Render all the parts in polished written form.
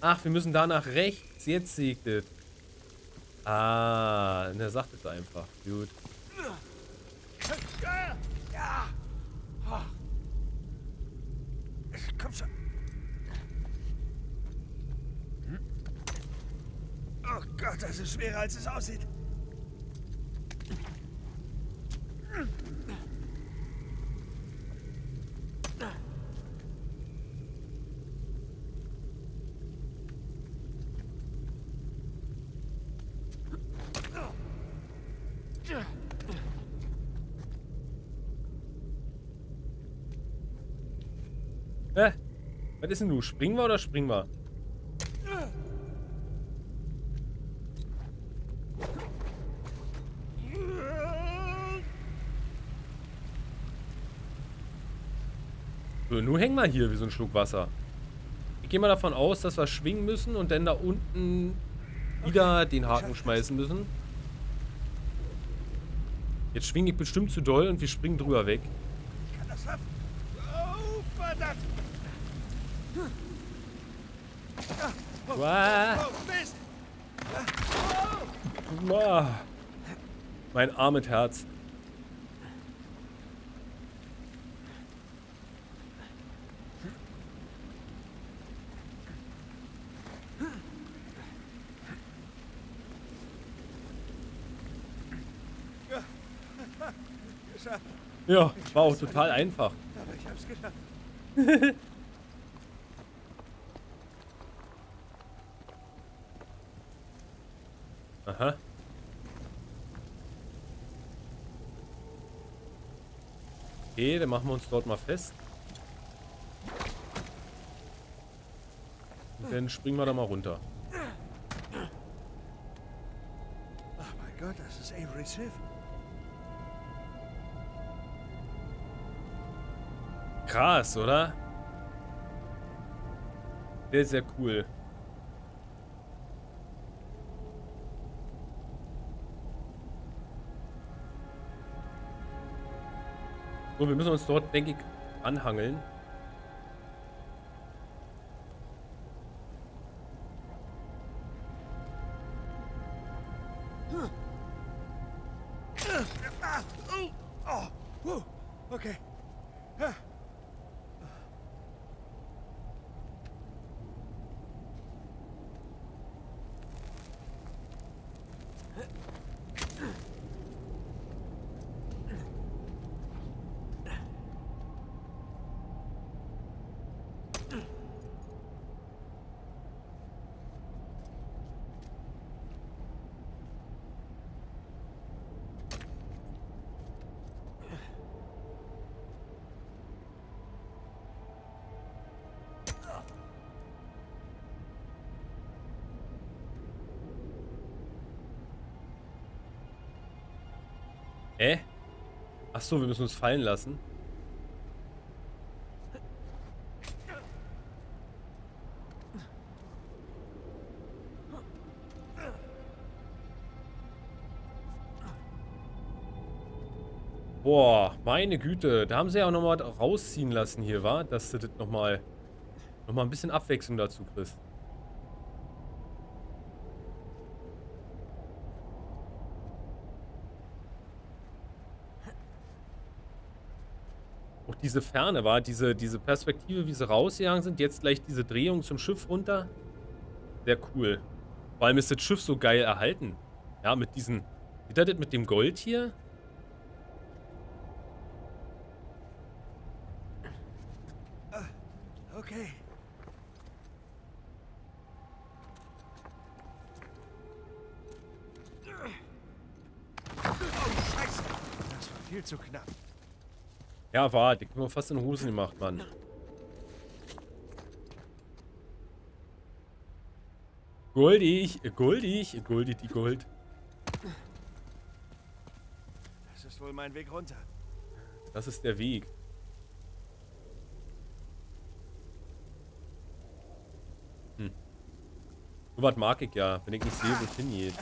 Ach, wir müssen da nach rechts. Jetzt siegt es. Ah, er sagt es einfach. Gut. Komm schon. Oh Gott, das ist schwerer, als es aussieht. Was ist denn du? Springen wir oder springen wir? So, nun hängen wir hier wie so ein Schluck Wasser. Ich gehe mal davon aus, dass wir schwingen müssen und dann da unten wieder den Haken schmeißen müssen. Jetzt schwinge ich bestimmt zu doll und wir springen drüber weg. Ich kann das schaffen. Oh, verdammt. Wow. Wow. Mein Arm mit Herz. Ja, war auch total einfach. Aber ich hab's geschafft. Aha. Okay, dann machen wir uns dort mal fest. Und dann springen wir da mal runter. Oh mein Gott, das ist Averys Schiff. Krass, oder? Sehr, sehr cool. So, wir müssen uns dort, denke ich, anhangeln. Okay. Achso, wir müssen uns fallen lassen. Boah, meine Güte. Da haben sie ja auch nochmal rausziehen lassen hier, wa? Dass du das nochmal ein bisschen Abwechslung dazu kriegst. Diese Ferne war, diese Perspektive, wie sie rausgegangen sind, jetzt gleich diese Drehung zum Schiff runter. Sehr cool. Vor allem ist das Schiff so geil erhalten. Ja, mit diesen. Sieht ihr das mit dem Gold hier? Okay. Oh, Scheiße. Das war viel zu knapp. Ja, warte, ich bin fast in Hosen gemacht, Mann. Goldig, goldig, goldig, die Gold. Das ist wohl mein Weg runter. Das ist der Weg. Hm. So was mag ich ja, wenn ich nicht sehe, wo es hingeht.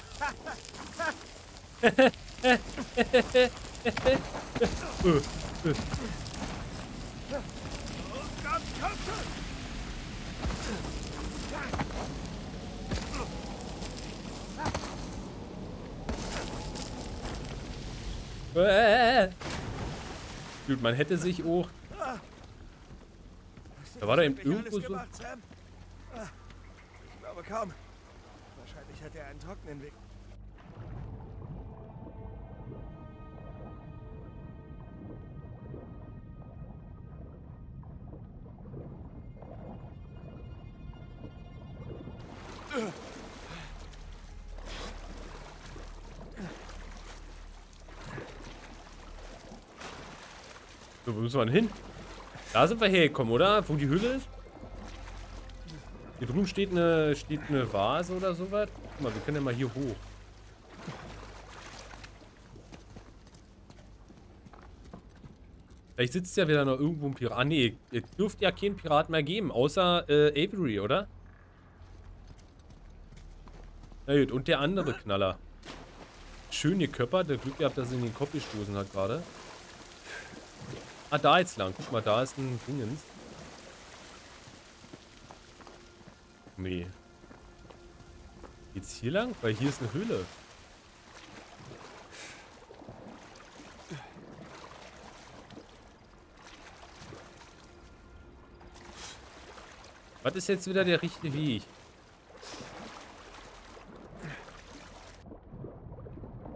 Oh Gott, komm schon! Dude, man hätte sich auch... Da war da eben irgendwo so... Ich glaube kaum. Wahrscheinlich hat er einen trockenen Weg. So, wo müssen wir denn hin? Da sind wir hergekommen, oder? Wo die Höhle ist? Hier drüben steht eine Vase oder sowas. Guck mal, wir können ja mal hier hoch. Vielleicht sitzt ja wieder noch irgendwo ein Pirat. Ah, nee, es dürfte ja keinen Pirat mehr geben, außer Avery, oder? Na gut, und der andere Knaller. Schön geköppert. Der Glück gehabt, dass er in den Kopf gestoßen hat gerade. Ah, da jetzt lang. Guck mal, da ist ein Dingens. Nee. Geht's hier lang? Weil hier ist eine Höhle. Was ist jetzt wieder der richtige Weg?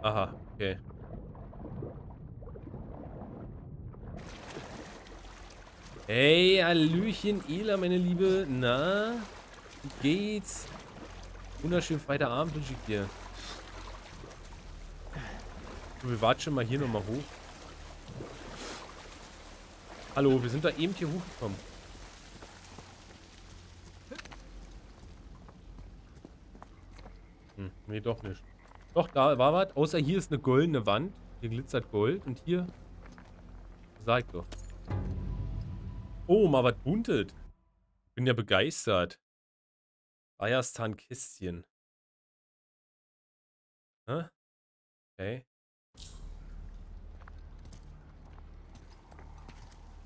Aha, okay. Hey, Hallöchen, Ela, meine Liebe. Na? Wie geht's? Wunderschön, Freitag Abend wünsche ich dir. Wir warten schon mal hier nochmal hoch. Hallo, wir sind da eben hier hochgekommen. Hm, nee, doch nicht. Doch, da war was. Außer hier ist eine goldene Wand. Hier glitzert Gold. Und hier... Sag doch. Oh, mal was buntet. Bin ja begeistert. Eierstan-Kistchen. Hä? Okay.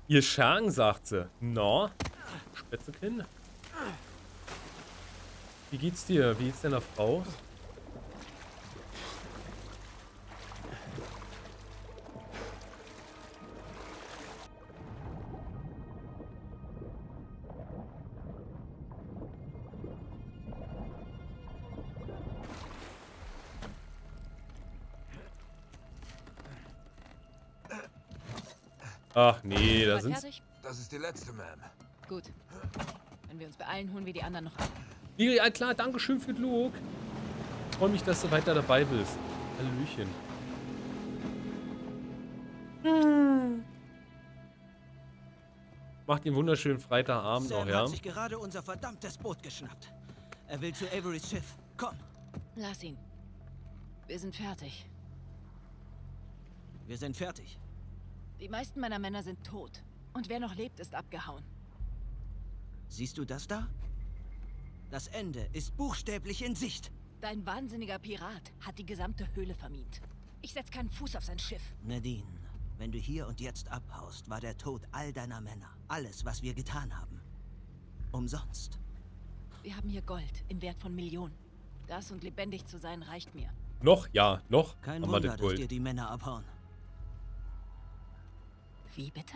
Ihr Schang, sagt sie. No. Spätzekind. Wie geht's dir? Wie geht's deiner Frau? Ach nee, da sind's. Das ist die letzte, Ma'am. Gut. Wenn wir uns beeilen, holen wir die anderen noch ab. Liri, ja klar, Dankeschön für Glück. Ich freue mich, dass du weiter dabei bist. Hallöchen. Hm. Macht den wunderschönen Freitagabend noch, ja? Sam hat sich gerade unser verdammtes Boot geschnappt. Er will zu Averys Schiff. Komm. Lass ihn. Wir sind fertig. Wir sind fertig. Die meisten meiner Männer sind tot. Und wer noch lebt, ist abgehauen. Siehst du das da? Das Ende ist buchstäblich in Sicht. Dein wahnsinniger Pirat hat die gesamte Höhle vermint. Ich setze keinen Fuß auf sein Schiff. Nadine, wenn du hier und jetzt abhaust, war der Tod all deiner Männer. Alles, was wir getan haben. Umsonst. Wir haben hier Gold im Wert von Millionen. Das und lebendig zu sein reicht mir. Noch, ja, noch. Kein Wunder, dass dir die Männer abhauen. Wie bitte?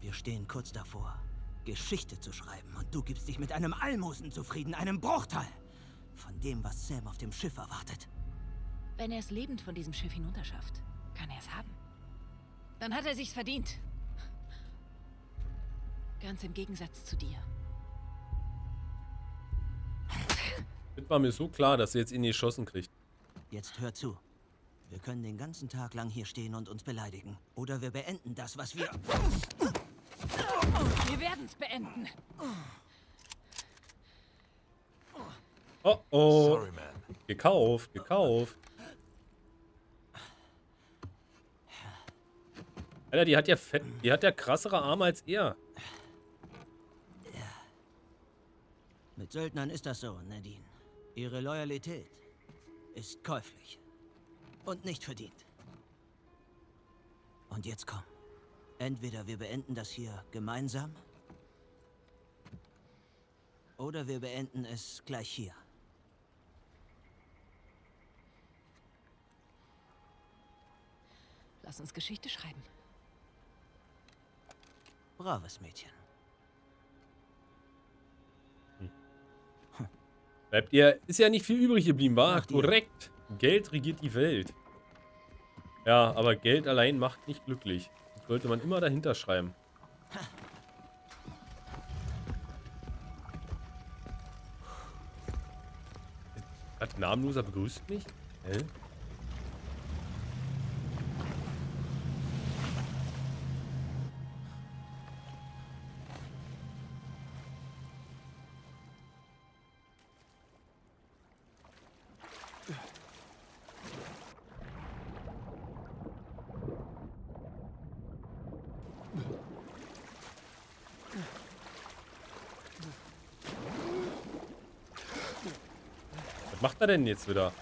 Wir stehen kurz davor, Geschichte zu schreiben und du gibst dich mit einem Almosen zufrieden, einem Bruchteil von dem, was Sam auf dem Schiff erwartet. Wenn er es lebend von diesem Schiff hinunterschafft, kann er es haben. Dann hat er sich's verdient. Ganz im Gegensatz zu dir. Das war mir so klar, dass er jetzt ihn geschossen kriegt. Jetzt hör zu. Wir können den ganzen Tag lang hier stehen und uns beleidigen. Oder wir beenden das, was wir... Wir werden's beenden. Oh, oh. Sorry, man. Gekauft, gekauft. Alter, die hat ja fett... Die hat ja krassere Arme als er. Mit Söldnern ist das so, Nadine. Ihre Loyalität ist käuflich. Und nicht verdient. Und jetzt komm. Entweder wir beenden das hier gemeinsam. Oder wir beenden es gleich hier. Lass uns Geschichte schreiben. Braves Mädchen. Bleibt ihr... Ist ja nicht viel übrig geblieben, war? Korrekt. Geld regiert die Welt. Ja, aber Geld allein macht nicht glücklich. Das sollte man immer dahinter schreiben. Hat namenloser begrüßt mich? Hä? Was macht er denn jetzt wieder?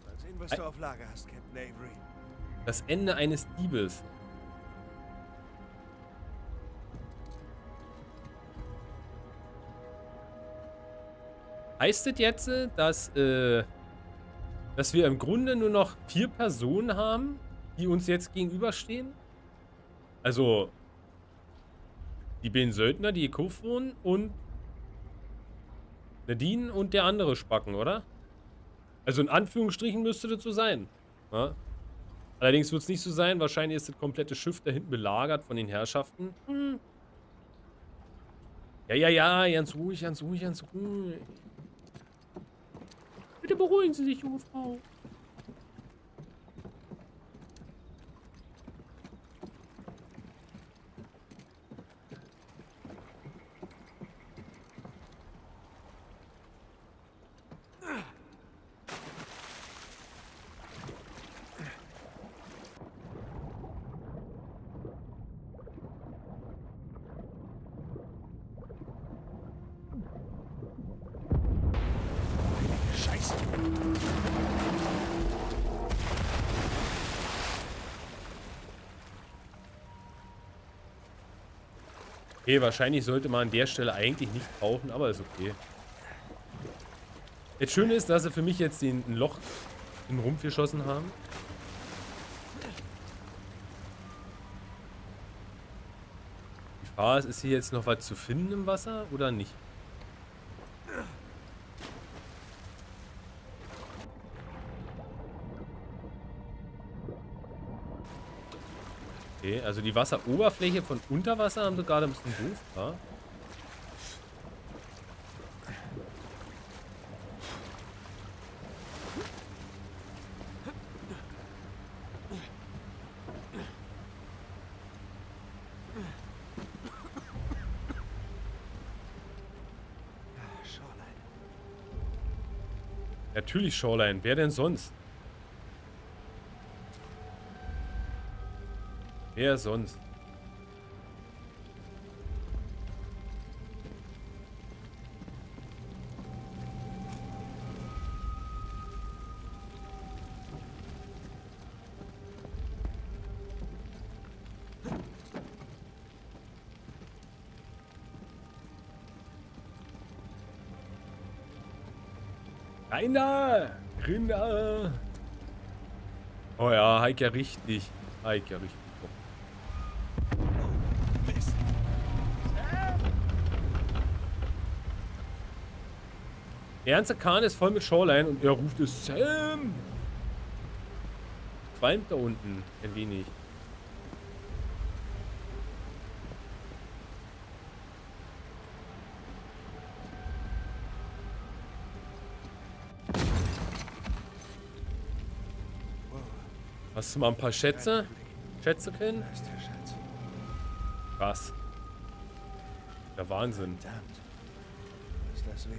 Mal sehen, was du auf Lager hast, Captain Avery. Das Ende eines Diebes. Heißt das jetzt, dass wir im Grunde nur noch 4 Personen haben, die uns jetzt gegenüberstehen? Also die beiden Söldner, die gekauft wurden, und Nadine und der andere Spacken, oder? Also in Anführungsstrichen müsste das so sein. Ja? Allerdings wird es nicht so sein. Wahrscheinlich ist das komplette Schiff da hinten belagert von den Herrschaften. Hm. Ja, ganz ruhig, ganz ruhig, ganz ruhig. Bitte beruhigen Sie sich, junge Frau. Okay, wahrscheinlich sollte man an der Stelle eigentlich nicht brauchen, aber ist okay. Das Schöne ist, dass sie für mich jetzt ein Loch in den Rumpf geschossen haben. Die Frage ist, hier jetzt noch was zu finden im Wasser oder nicht? Okay, also die Wasseroberfläche von Unterwasser haben sie gerade ein bisschen doof, ja? Natürlich Shoreline, wer denn sonst? Wer sonst? Rainer! Rinder! Oh ja, Heike richtig. Heike richtig. Der ganze Kahn ist voll mit Shoreline und er ruft es Sam. Qualmt da unten ein wenig. Hast du mal ein paar Schätze? Schätze können? Krass. Der Wahnsinn. Ist das wert?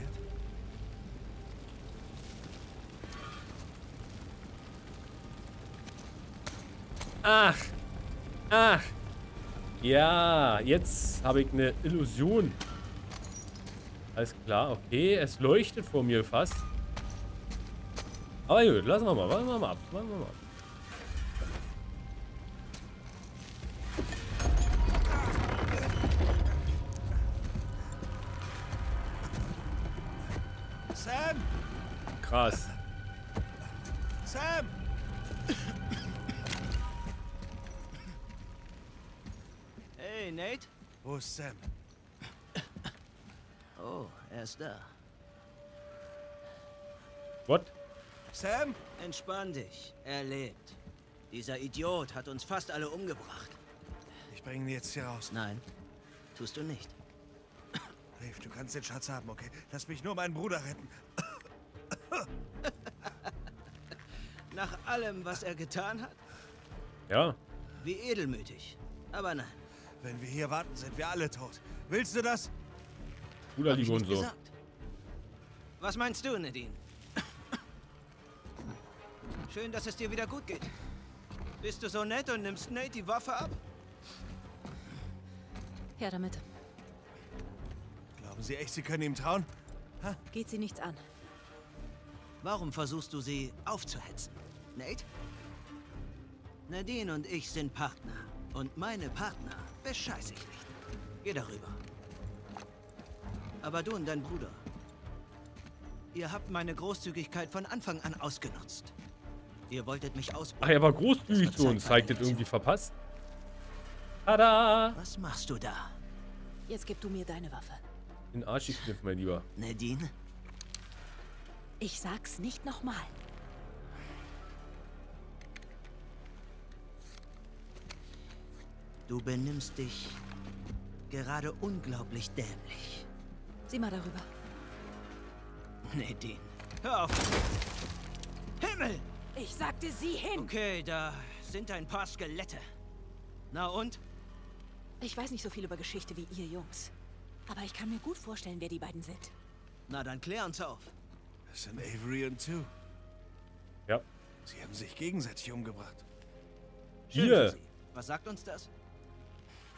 Ach, ach, ja, jetzt habe ich eine Illusion. Alles klar, okay, es leuchtet vor mir fast. Aber gut, lassen wir mal. Warten wir mal ab. Warten wir mal ab. Sam! Krass. Sam! Hey, Nate? Wo ist Sam? Oh, er ist da. What? Sam? Entspann dich. Er lebt. Dieser Idiot hat uns fast alle umgebracht. Ich bringe ihn jetzt hier raus. Nein, tust du nicht. Rafe, du kannst den Schatz haben, okay? Lass mich nur meinen Bruder retten. Nach allem, was er getan hat? Ja. Wie edelmütig. Aber nein. Wenn wir hier warten, sind wir alle tot. Willst du das? Bruder, die Sohn so. Was meinst du, Nadine? Schön, dass es dir wieder gut geht. Bist du so nett und nimmst Nate die Waffe ab? Ja, damit. Glauben Sie echt, Sie können ihm trauen? Ha? Geht sie nichts an. Warum versuchst du, sie aufzuhetzen? Nate? Nadine und ich sind Partner. Und meine Partner bescheiße ich nicht. Geh darüber. Aber du und dein Bruder, ihr habt meine Großzügigkeit von Anfang an ausgenutzt. Ihr wolltet mich ausbauen. Ach, er war großzügig zu uns. Zeigt das irgendwie verpasst? Tada! Was machst du da? Jetzt gib du mir deine Waffe. Den Arsch kniff, mein Lieber. Nadine? Ich sag's nicht nochmal. Du benimmst dich gerade unglaublich dämlich. Sieh mal darüber. Nadine, hör auf! Himmel! Ich sagte, sieh hin! Okay, da sind ein paar Skelette. Na und? Ich weiß nicht so viel über Geschichte wie ihr Jungs. Aber ich kann mir gut vorstellen, wer die beiden sind. Na, dann klär uns auf. Das sind Avery und Two. Ja. Sie haben sich gegenseitig umgebracht. Schön für sie. Was sagt uns das?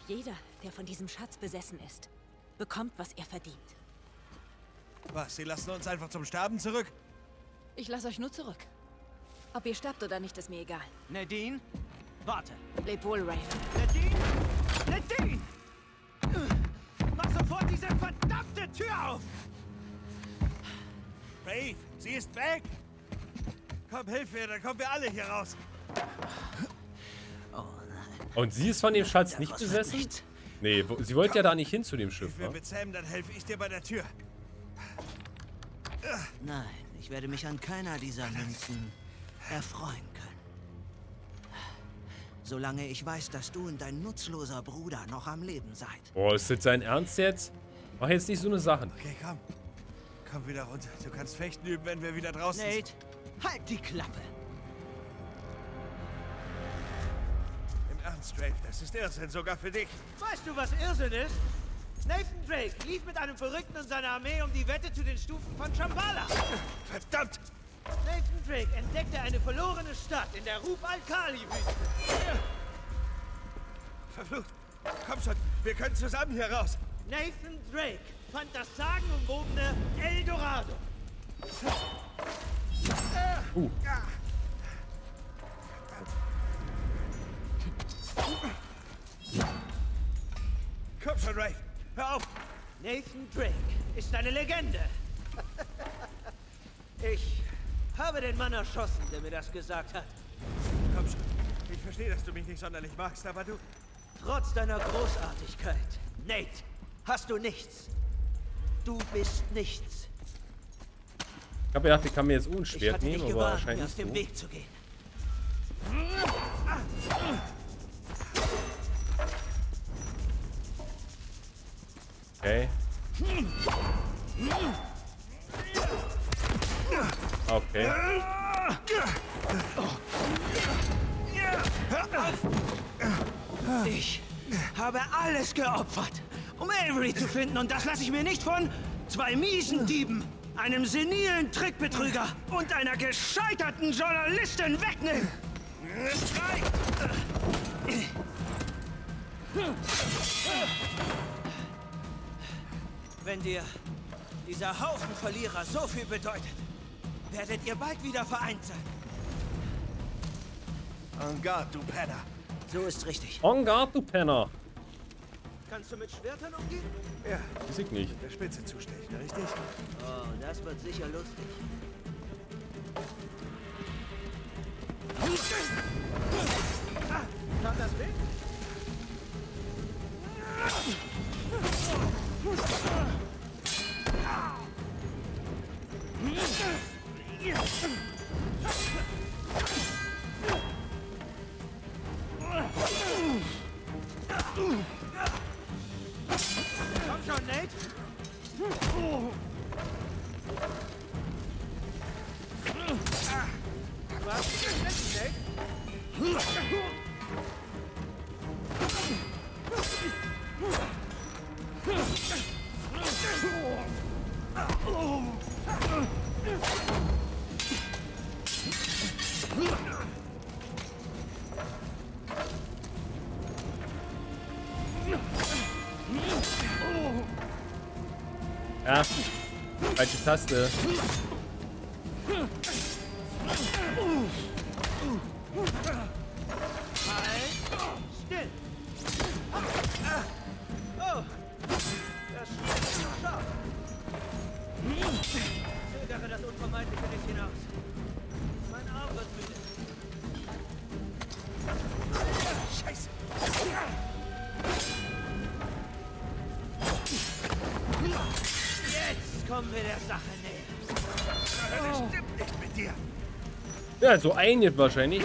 Jeder, der von diesem Schatz besessen ist, bekommt, was er verdient. Was, Sie lassen uns einfach zum Sterben zurück? Ich lasse euch nur zurück. Ob ihr sterbt oder nicht, ist mir egal. Nadine, warte. Lebt wohl, Rafe. Nadine! Nadine! Mach sofort diese verdammte Tür auf! Rafe, sie ist weg! Komm, hilf mir, dann kommen wir alle hier raus. Oh nein. Und sie ist von dem Schatz nicht besessen? Nicht. Nee, sie wollte ja da nicht hin zu dem Schiff. Wenn wir mit Sam, dann helfe ich dir bei der Tür. Nein, ich werde mich an keiner dieser Münzen erfreuen können. Solange ich weiß, dass du und dein nutzloser Bruder noch am Leben seid. Boah, ist das sein Ernst jetzt? Mach jetzt nicht so eine Sache. Okay, komm. Komm wieder runter. Du kannst fechten üben, wenn wir wieder draußen sind. Nate, halt die Klappe. Im Ernst, Rafe, das ist Irrsinn, sogar für dich. Weißt du, was Irrsinn ist? Nathan Drake lief mit einem Verrückten und seiner Armee um die Wette zu den Stufen von Chambala. Verdammt! Nathan Drake entdeckte eine verlorene Stadt in der Rub Al-Khali-Wüste. Verflucht! Komm schon, wir können zusammen hier raus! Nathan Drake fand das sagenumwobene Eldorado. Komm schon, Rafe! Hör auf! Nathan Drake ist eine Legende. Ich habe den Mann erschossen, der mir das gesagt hat. Komm schon. Ich verstehe, dass du mich nicht sonderlich magst, aber du... Trotz deiner Großartigkeit, Nate, hast du nichts. Du bist nichts. Ich habe gedacht, ich kann mir jetzt unschwert nehmen, aber gewarnt, wahrscheinlich aus dem Weg zu gehen. Okay. Okay. Ich habe alles geopfert, um Avery zu finden, und das lasse ich mir nicht von zwei miesen Dieben, einem senilen Trickbetrüger und einer gescheiterten Journalistin wegnehmen. Wenn dir dieser Haufen Verlierer so viel bedeutet, werdet ihr bald wieder vereint sein. En garde, du Penner. So ist richtig. En garde, du Penner. Kannst du mit Schwertern umgehen? Ja. Das sieht nicht. Der Spitze zustechen, richtig? Oh, das wird sicher lustig. Kann das weg? Komm schon, Nate. Was ist denn jetzt, Nate? Ja, falsche Taste. Ja, so einig wahrscheinlich.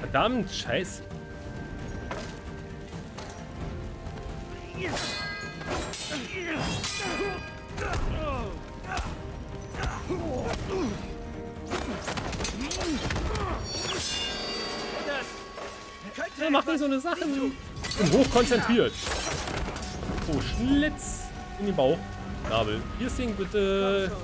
Verdammt, scheiße. Er macht denn so eine Sache? Und hochkonzentriert. So, Schlitz in den Bauch. Nabel. Piercing bitte.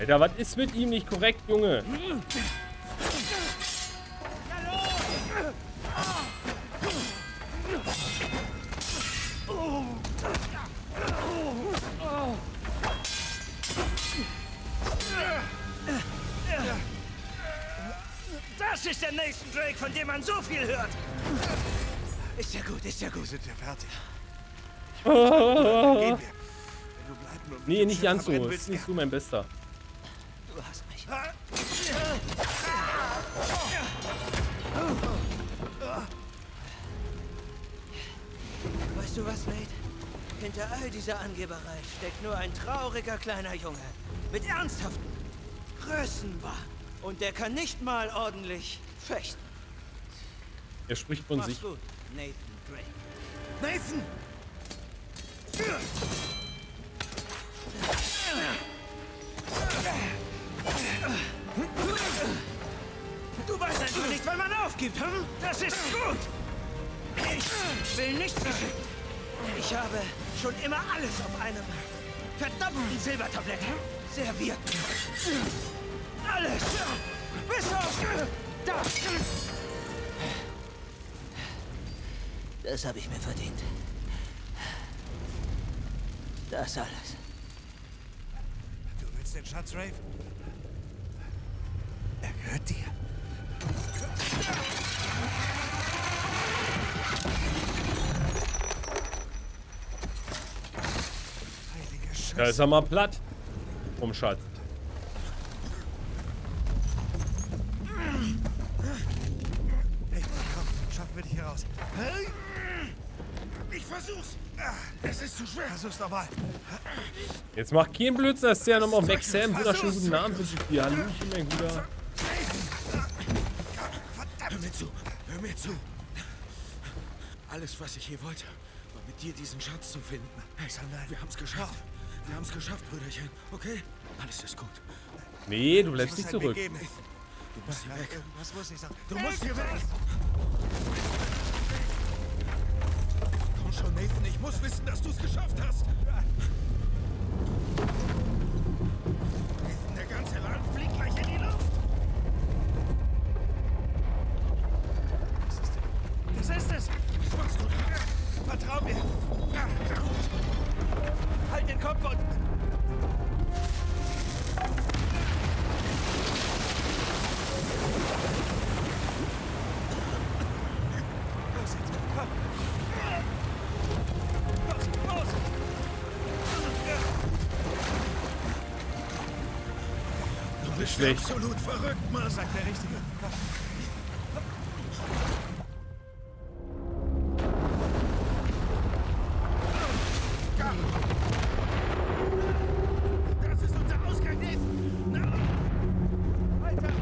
Alter, was ist mit ihm nicht korrekt, Junge? Das ist der Nathan Drake, von dem man so viel hört. Ist ja gut, ist ja gut. Sind wir fertig? Gehen wir. Nee, nicht ganz so. Ist nicht so mein Bester. Du hast mich. Weißt du was, Nate? Hinter all dieser Angeberei steckt nur ein trauriger kleiner Junge. Mit ernsthaften Größenwahn. Und der kann nicht mal ordentlich fechten. Er spricht von sich. Gut, Nathan Drake. Nathan! Du weißt einfach nicht, wann man aufgibt, hm? Das ist gut! Ich will nichts verschenken. Ich habe schon immer alles auf einem verdammten Silbertablett serviert. Alles! Bis auf das! Das habe ich mir verdient. Das alles. Du willst den Schatz, Rafe? Er gehört dir. Heilige Scheiße. Da ist er mal platt. Vom Schatz. Hey, komm, schaffen wir dich hier raus. Ich versuch's. Es ist zu schwer. Versuch's nochmal. Jetzt macht keinen Blödsinn, dass der nochmal weg. Sam, wunderschönen guten Abend. Ja, nicht mehr, guter. Verdammt. Hör mir zu. Hör mir zu. Alles, was ich hier wollte, war mit dir diesen Schatz zu finden. Wir haben's geschafft. Wir haben's geschafft, Brüderchen. Okay? Alles ist gut. Nee, du bleibst nicht zurück. Du musst hier weg. Was muss ich sagen? Du musst hier weg! Komm schon, Nathan, ich muss wissen, dass du es geschafft hast! Nathan, der ganze Laden fliegt gleich in die Luft! Was ist denn? Das ist es! Ich mach's gut! Vertrau mir! Halt den Kopf unten! Absolut verrückt, Mann, sagt der Richtige. Das ist unser Ausgang, Nathan. Weiter.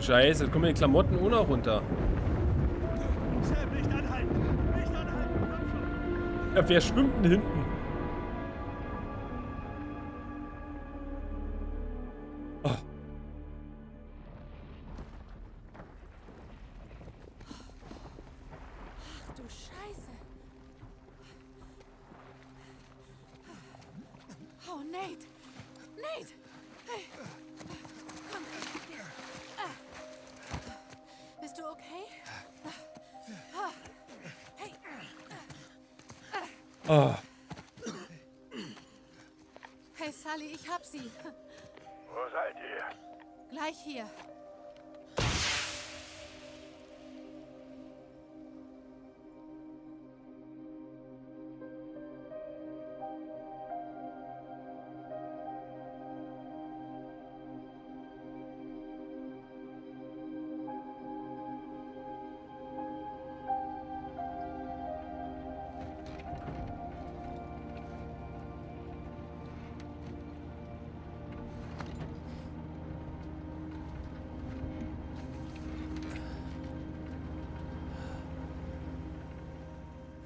Scheiße, jetzt kommen die Klamotten ohne runter. Sam, nicht anhalten! Nicht anhalten! Komm schon! Ja, wer schwimmt denn hinten? Oh. Ach du Scheiße! Oh, Nate! Nate! Hey! Komm, ich geh. Bist du okay? Hey. Oh. Hey, Sully, ich hab sie. Wo seid ihr? Gleich hier.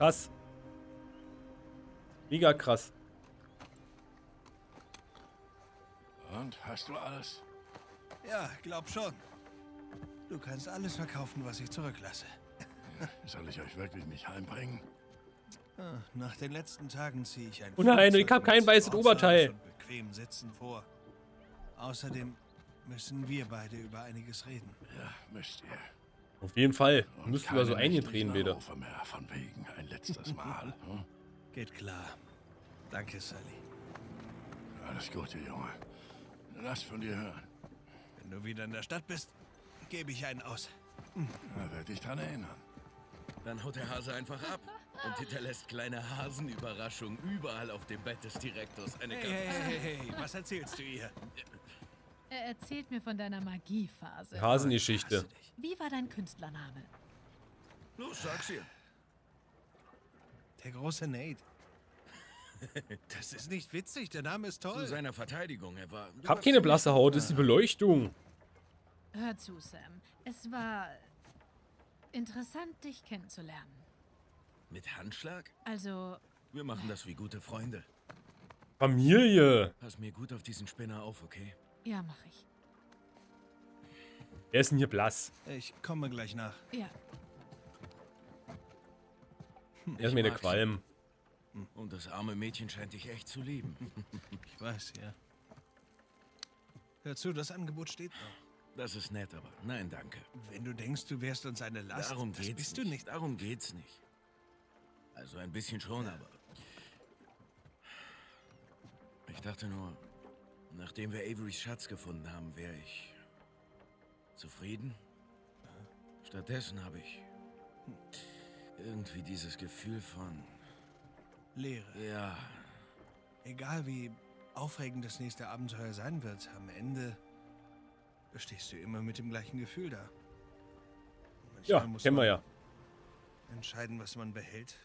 Krass. Mega krass. Und, hast du alles? Ja, glaub schon. Du kannst alles verkaufen, was ich zurücklasse. Ja, soll ich euch wirklich nicht heimbringen? Nach den letzten Tagen ziehe ich ein... Oh nein, ich habe kein weißes Oberteil. Und bequem sitzen vor. Außerdem müssen wir beide über einiges reden. Ja, müsst ihr. Auf jeden Fall. Müssten wir so einige Tränen wieder. Von wegen ein letztes Mal. Hm? Geht klar. Danke, Sully. Alles Gute, Junge. Lass von dir hören. Wenn du wieder in der Stadt bist, gebe ich einen aus. Da werde dich dran erinnern. Dann haut der Hase einfach ab und hinterlässt kleine Hasenüberraschungen überall auf dem Bett des Direktors. Eine hey, was erzählst du ihr? Er erzählt mir von deiner Magiephase. Hasengeschichte. Wie war dein Künstlername? Los, sag's ihr. Der große Nate. Das ist nicht witzig, der Name ist toll. Zu seiner Verteidigung, er war... Hab keine blasse Haut, ist die Beleuchtung. Hör zu, Sam. Es war interessant, dich kennenzulernen. Mit Handschlag? Also... Wir machen das wie gute Freunde. Familie. Pass mir gut auf diesen Spinner auf, okay? Ja, mach ich. Wer ist denn hier blass? Ich komme gleich nach. Ja. Erst mir der Qualm. Und das arme Mädchen scheint dich echt zu lieben. Ich weiß, ja. Hör zu, das Angebot steht noch. Das ist nett, aber nein, danke. Wenn du denkst, du wärst uns eine Last, darum geht's bist du nicht. Darum geht's nicht. Also ein bisschen schon, ja. Aber... Ich dachte nur, nachdem wir Averys Schatz gefunden haben, wäre ich... zufrieden? Stattdessen habe ich... irgendwie dieses Gefühl von... Leere. Ja. Egal wie aufregend das nächste Abenteuer sein wird, am Ende... stehst du immer mit dem gleichen Gefühl da. Manchmal ja, muss kennen man wir ja. Entscheiden, was man behält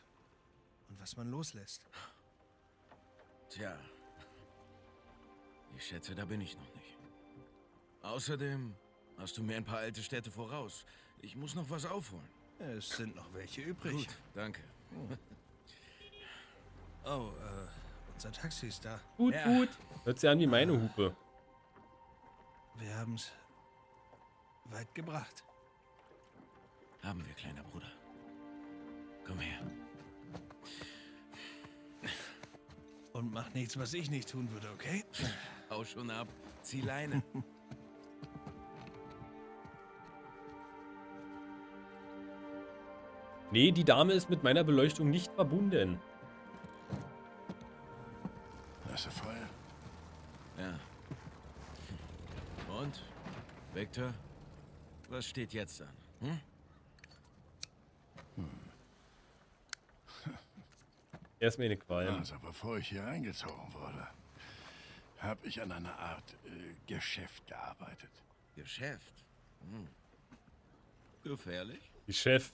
und was man loslässt. Tja, ich schätze, da bin ich noch nicht. Außerdem hast du mir ein paar alte Städte voraus. Ich muss noch was aufholen. Es sind noch welche übrig. Gut, danke. Oh, unser Taxi ist da. Gut, ja. Gut. Hört sich an wie meine Hupe. Wir haben's weit gebracht. Haben wir, kleiner Bruder. Komm her. Und mach nichts, was ich nicht tun würde, okay? Hau schon ab. Zieh Leine. Nee, die Dame ist mit meiner Beleuchtung nicht verbunden. Das ist voll. Ja. Und? Victor? Was steht jetzt an? Hm? Erst mir eine Qual. Also bevor ich hier eingezogen wurde, habe ich an einer Art Geschäft gearbeitet. Geschäft? Hm. Gefährlich? Geschäft?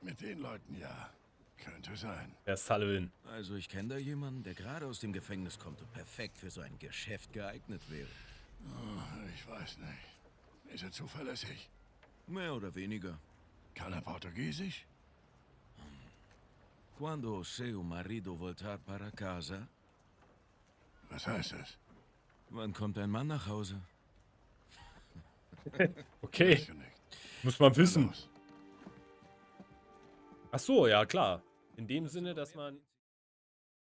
Mit den Leuten ja. Könnte sein. Herr Sullivan. Also ich kenne da jemanden, der gerade aus dem Gefängnis kommt und perfekt für so ein Geschäft geeignet wäre. Oh, ich weiß nicht. Ist er zuverlässig? Mehr oder weniger. Kann er Portugiesisch? Quando seu marido voltar para casa? Was heißt das? Wann kommt ein Mann nach Hause? Okay. Muss man wissen. Ach so, ja klar. In dem Sinne, dass man...